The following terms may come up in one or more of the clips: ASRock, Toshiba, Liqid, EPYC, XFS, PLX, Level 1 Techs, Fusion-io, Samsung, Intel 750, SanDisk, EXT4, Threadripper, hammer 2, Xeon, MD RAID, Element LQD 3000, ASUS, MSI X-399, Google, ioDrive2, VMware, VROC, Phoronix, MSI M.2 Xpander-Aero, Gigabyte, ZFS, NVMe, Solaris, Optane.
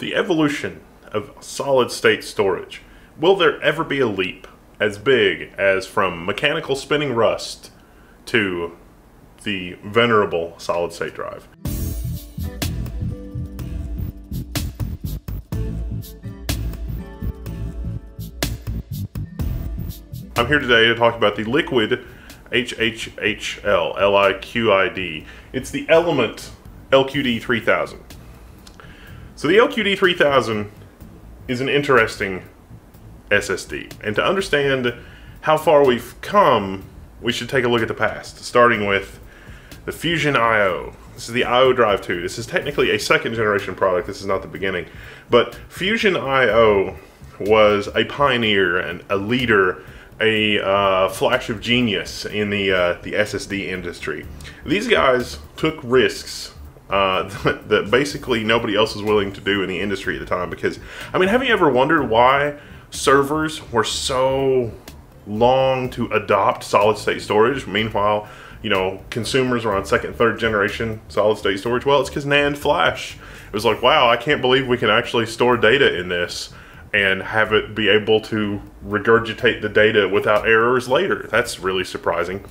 The evolution of solid-state storage. Will there ever be a leap as big as from mechanical spinning rust to the venerable solid-state drive? I'm here today to talk about the Liqid Liqid. It's the Element LQD 3000. So the LQD 3000 is an interesting SSD, and to understand how far we've come, we should take a look at the past, starting with the Fusion-io. This is the ioDrive2. This is technically a second generation product. This is not the beginning, but Fusion-io was a pioneer and a leader, a flash of genius in the SSD industry. These guys took risks that basically nobody else was willing to do in the industry at the time, because, I mean, have you ever wondered why servers were so long to adopt solid-state storage? Meanwhile, you know, consumers are on second, third generation solid-state storage. Well, it's because NAND flash. It was like, wow, I can't believe we can actually store data in this and have it be able to regurgitate the data without errors later. That's really surprising.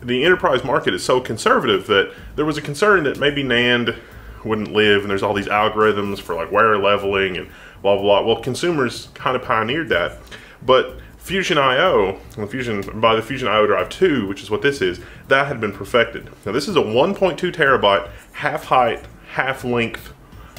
The enterprise market is so conservative that there was a concern that maybe NAND wouldn't live, and there's all these algorithms for like wear leveling and blah, blah, blah. Well, consumers kind of pioneered that. But Fusion-io, by the Fusion ioDrive 2, which is what this is, that had been perfected. Now this is a 1.2 terabyte, half height, half length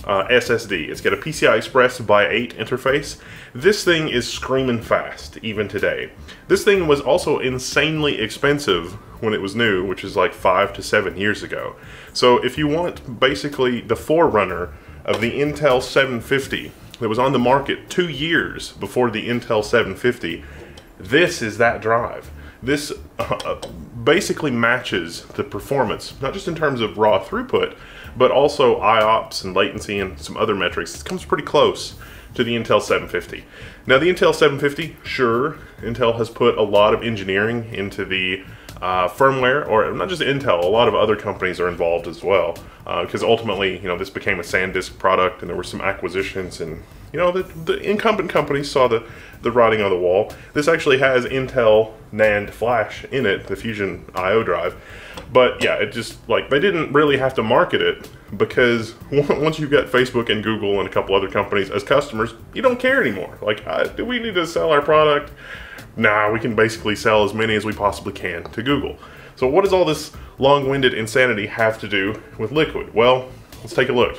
SSD. It's got a PCI Express by 8 interface. This thing is screaming fast, even today. This thing was also insanely expensive when it was new, which is like 5 to 7 years ago. So if you want basically the forerunner of the Intel 750 that was on the market 2 years before the Intel 750, this is that drive. This basically matches the performance, not just in terms of raw throughput, but also IOPS and latency and some other metrics. This comes pretty close to the Intel 750. Now the Intel 750, sure, Intel has put a lot of engineering into the firmware, or not just Intel, a lot of other companies are involved as well, because ultimately, you know, this became a SanDisk product, and there were some acquisitions, and, you know, the incumbent companies saw the writing on the wall. This actually has Intel NAND flash in it, the Fusion IO drive, but yeah, it just, like, they didn't really have to market it, because once you've got Facebook and Google and a couple other companies as customers, you don't care anymore. Like, do we need to sell our product? Nah, we can basically sell as many as we possibly can to Google. So what does all this long-winded insanity have to do with Liqid? Well, let's take a look.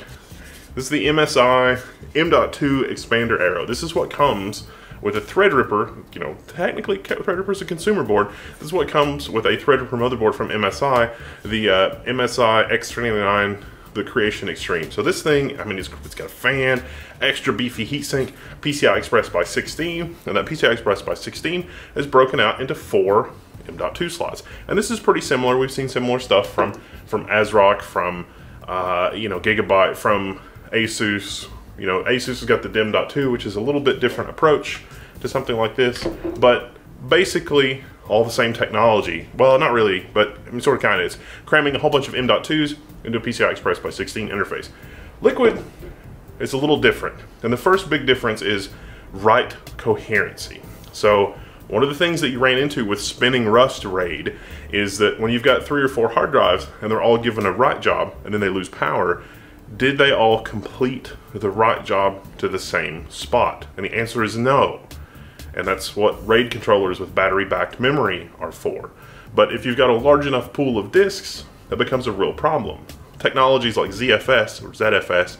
This is the MSI M.2 Xpander-Aero. This is what comes with a Threadripper. You know, technically Threadripper is a consumer board. This is what comes with a Threadripper motherboard from MSI, the MSI X-399, the Creation Extreme. So this thing, I mean, it's got a fan, extra beefy heatsink, PCI Express by 16, and that PCI Express by 16 is broken out into 4 M.2 slots. And this is pretty similar. We've seen similar stuff from ASRock, from you know, Gigabyte, from ASUS. You know, ASUS has got the DIMM.2, which is a little bit different approach to something like this, but basically all the same technology. Well, not really, but I mean, sort of, kind of. It's cramming a whole bunch of M.2s into a PCI Express by 16 interface. Liqid is a little different, and the first big difference is write coherency. So one of the things that you ran into with spinning rust RAID is that when you've got 3 or 4 hard drives and they're all given a write job and then they lose power, did they all complete the write job to the same spot? And the answer is no. And that's what RAID controllers with battery-backed memory are for. But if you've got a large enough pool of disks, that becomes a real problem. Technologies like ZFS or ZFS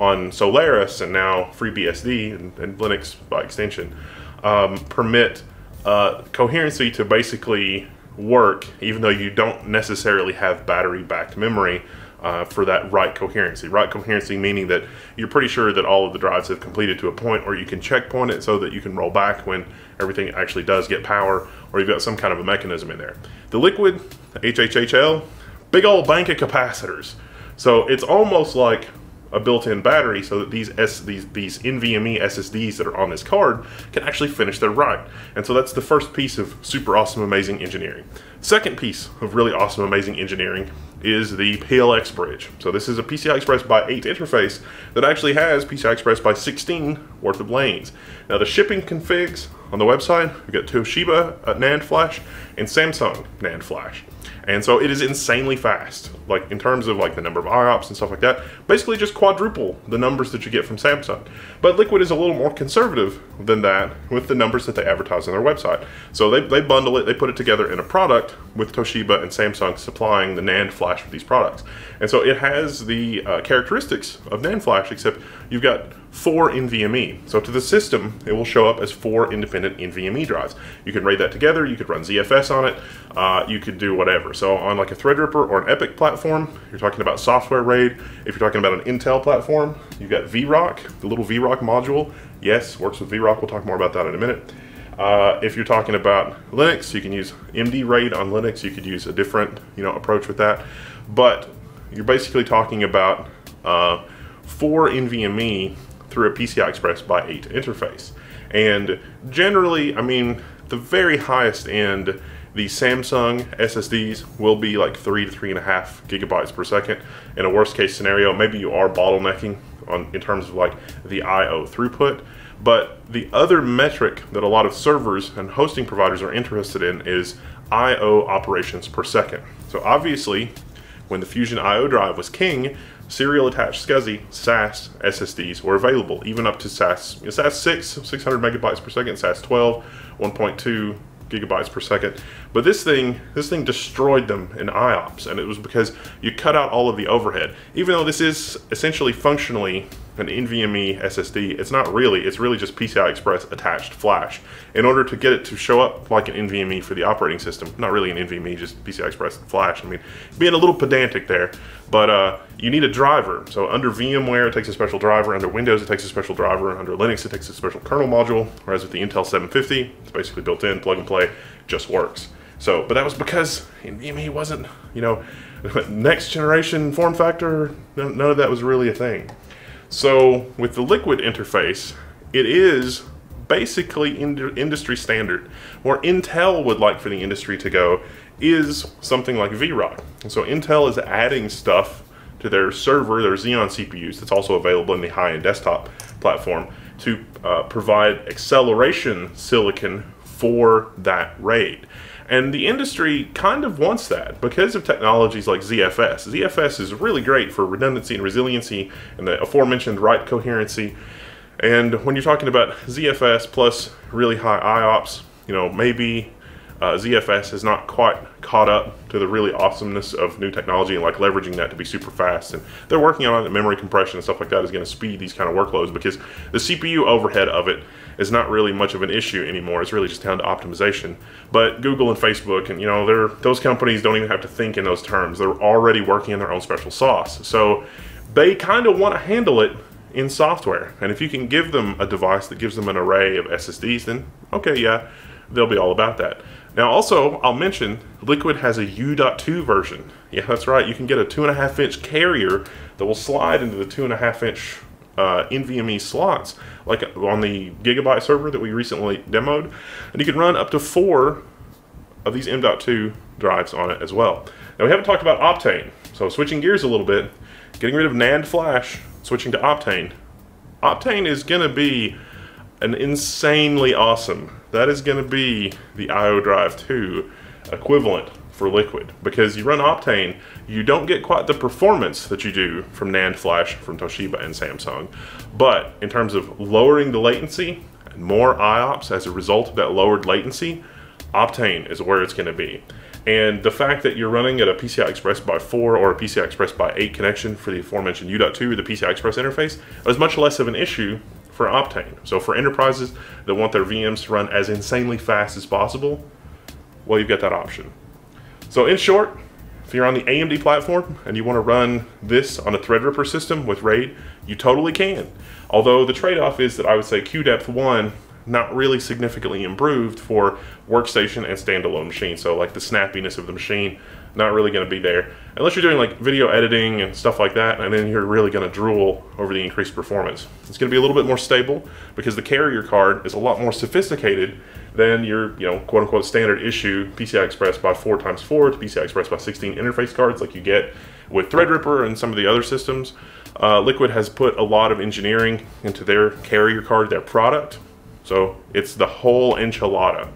on Solaris, and now FreeBSD and Linux by extension, permit coherency to basically work, even though you don't necessarily have battery-backed memory for that write coherency. Write coherency meaning that you're pretty sure that all of the drives have completed to a point, or you can checkpoint it so that you can roll back when everything actually does get power, or you've got some kind of a mechanism in there. The Liqid HHHL, big old bank of capacitors. So it's almost like a built-in battery, so that these NVMe SSDs that are on this card can actually finish their write. And so that's the first piece of super awesome, amazing engineering. Second piece of really awesome, amazing engineering is the PLX bridge. So this is a PCI Express by 8 interface that actually has PCI Express by 16 worth of lanes. Now the shipping configs on the website, we've got Toshiba NAND flash and Samsung NAND flash. And so it is insanely fast, like in terms of like the number of IOPS and stuff like that, basically just quadruple the numbers that you get from Samsung. But Liqid is a little more conservative than that with the numbers that they advertise on their website. So they bundle it, they put it together in a product with Toshiba and Samsung supplying the NAND flash with these products. And so it has the characteristics of NAND flash, except you've got 4 NVMe. So to the system, it will show up as 4 independent NVMe drives. You can RAID that together, you could run ZFS on it, you could do whatever. So on like a Threadripper or an EPYC platform, you're talking about software RAID. If you're talking about an Intel platform, you've got VROC, the little VROC module. Yes, works with VROC, we'll talk more about that in a minute. If you're talking about Linux, you can use MD RAID on Linux, you could use a different approach with that. But you're basically talking about 4 NVMe through a PCI Express by 8 interface. And generally, I mean, the very highest end, the Samsung SSDs will be like 3 to 3.5 gigabytes per second. In a worst case scenario, maybe you are bottlenecking in terms of like the IO throughput. But the other metric that a lot of servers and hosting providers are interested in is IO operations per second. So obviously, when the Fusion IO drive was king, serial attached SCSI, SAS SSDs were available, even up to SAS 6, 600 megabytes per second, SAS 12, 1.2 gigabytes per second. But this thing destroyed them in IOPS, and it was because you cut out all of the overhead. Even though this is essentially functionally an NVMe SSD, it's not really, it's really just PCI Express attached flash. In order to get it to show up like an NVMe for the operating system, not really an NVMe, just PCI Express flash. I mean, being a little pedantic there, but you need a driver. So under VMware, it takes a special driver. Under Windows, it takes a special driver. Under Linux, it takes a special kernel module. Whereas with the Intel 750, it's basically built in, plug and play, just works. So, but that was because NVMe wasn't, next generation form factor, none of that was really a thing. So with the Liqid interface, it is basically industry standard. Where Intel would like for the industry to go is something like VROC. And so Intel is adding stuff to their server, their Xeon CPUs, that's also available in the high-end desktop platform, to provide acceleration silicon for that RAID. And the industry kind of wants that because of technologies like ZFS. ZFS is really great for redundancy and resiliency and the aforementioned write coherency. And when you're talking about ZFS plus really high IOPS, maybe ZFS has not quite caught up to the really awesomeness of new technology and like leveraging that to be super fast. And they're working on it. Memory compression and stuff like that is going to speed these kind of workloads because the CPU overhead of it is not really much of an issue anymore. It's really just down to optimization. But Google and Facebook and those companies don't even have to think in those terms. They're already working on their own special sauce. So they kind of want to handle it in software. And if you can give them a device that gives them an array of SSDs, then okay, yeah, they'll be all about that. Now also, I'll mention, Liqid has a U.2 version. Yeah, that's right, you can get a 2.5-inch carrier that will slide into the 2.5-inch NVMe slots, like on the Gigabyte server that we recently demoed. And you can run up to 4 of these M.2 drives on it as well. Now we haven't talked about Optane, so switching gears a little bit, getting rid of NAND flash, switching to Optane. Optane is gonna be an insanely awesome. That is going to be the ioDrive2 equivalent for Liqid, because you run Optane, you don't get quite the performance that you do from NAND flash from Toshiba and Samsung, but in terms of lowering the latency and more IOPS as a result of that lowered latency, Optane is where it's going to be. And the fact that you're running at a PCI Express by 4 or a PCI Express by 8 connection for the aforementioned U.2, the PCI Express interface, is much less of an issue for Optane. So for enterprises that want their VMs to run as insanely fast as possible, well, you've got that option. So in short, if you're on the AMD platform and you want to run this on a Threadripper system with RAID, you totally can. Although the trade-off is that I would say QDepth 1 not really significantly improved for workstation and standalone machines. So like the snappiness of the machine not really going to be there. Unless you're doing like video editing and stuff like that, and then you're really going to drool over the increased performance. It's going to be a little bit more stable because the carrier card is a lot more sophisticated than your, you know, quote-unquote standard issue PCI Express by 4x4 to PCI Express by 16 interface cards like you get with Threadripper and some of the other systems. Liqid has put a lot of engineering into their carrier card, their product, so it's the whole enchilada.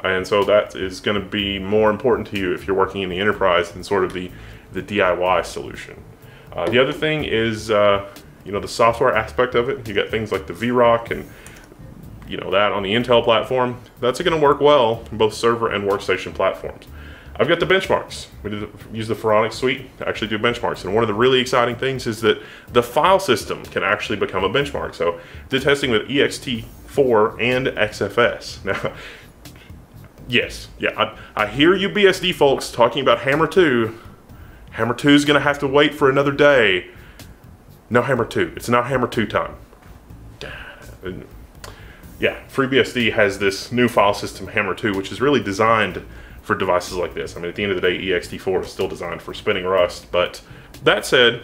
And so that is going to be more important to you if you're working in the enterprise than sort of the DIY solution. The other thing is, you know, the software aspect of it. You got things like the VROC and, you know, that on the Intel platform. That's going to work well on both server and workstation platforms. I've got the benchmarks. We use the Phoronix suite to actually do benchmarks. And one of the really exciting things is that the file system can actually become a benchmark. So did testing with EXT4 and XFS. Now, yes, yeah, I hear you BSD folks talking about hammer 2. Hammer 2 is going to have to wait for another day. No hammer 2. It's not hammer 2 time. Yeah, FreeBSD has this new file system, hammer 2, which is really designed for devices like this. I mean, at the end of the day, EXT4 is still designed for spinning Rust, but that said,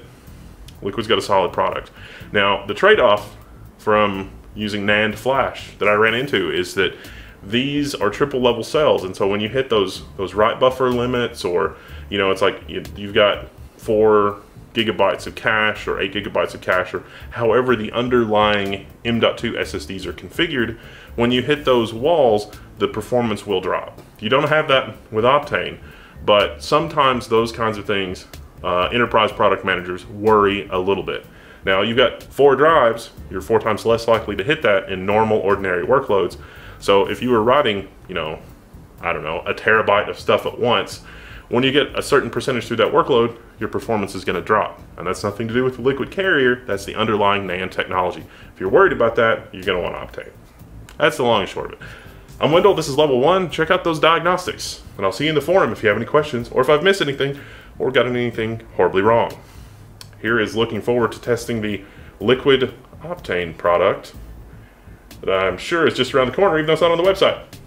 Liquid's got a solid product. Now, the trade-off from using NAND flash that I ran into is that these are triple-level cells, and so when you hit those write buffer limits, or, you know, it's like you've got 4 gigabytes of cache or 8 gigabytes of cache, or however the underlying M.2 SSDs are configured, when you hit those walls, the performance will drop. You don't have that with Optane, but sometimes those kinds of things, enterprise product managers worry a little bit. Now, you've got 4 drives, you're 4 times less likely to hit that in normal, ordinary workloads. So if you were writing, you know, I don't know, 1 terabyte of stuff at once, when you get a certain percentage through that workload, your performance is going to drop. And that's nothing to do with the Liqid carrier, that's the underlying NAND technology. If you're worried about that, you're going to want Optane. That's the long and short of it. I'm Wendell, this is Level 1, check out those diagnostics, and I'll see you in the forum if you have any questions, or if I've missed anything, or got anything horribly wrong. Here is looking forward to testing the Liqid Optane product that I'm sure is just around the corner, even though it's not on the website.